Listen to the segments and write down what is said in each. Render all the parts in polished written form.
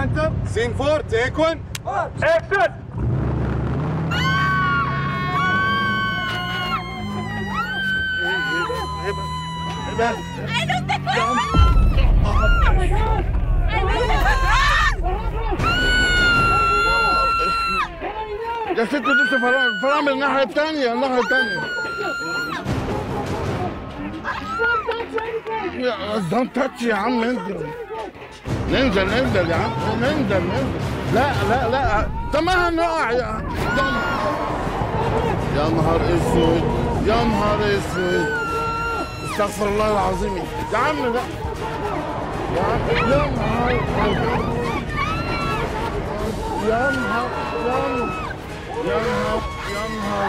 enter. Scene 4, take 1. Action! I don't think we're wrong! Oh my God! I don't think we're wrong! يا ستي لسه فرامل الناحية الثانية، الناحية الثانية. Don't touch يا عم انزل. ننزل انزل يا عم، انزل انزل. لا لا لا، طب ما هنقع يا عم. يا نهار اسود، يا نهار اسود. استغفر الله العظيم يا عم. لا يا عم، يا نهار يا نهار يا نهار يا نهار يا نهار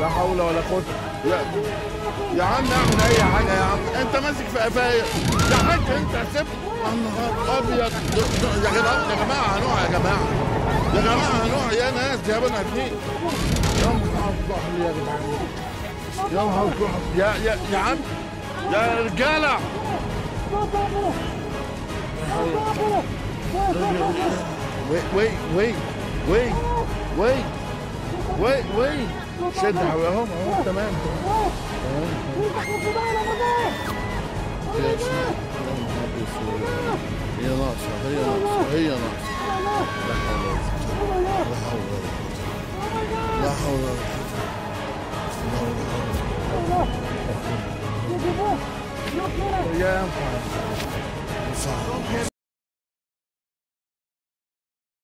لا حول ولا قوة. يا عم اعمل أي حاجة يا عم، أنت ماسك في قفايا يا حاج، أنت سبت. يا نهار أبيض يا جماعة هنقع، يا جماعة يا جماعة هنقع يا ناس، يا بنا أكيد. يا نهار ضحل يا جدعان، يا نهار ضحل يا عم يا رجالة. Wait. شد حوالي اهو تمام. هي ناقصة، هي ناقصة، هي ناقصة. لا حول ولا قوة. يا ينفع. صعب.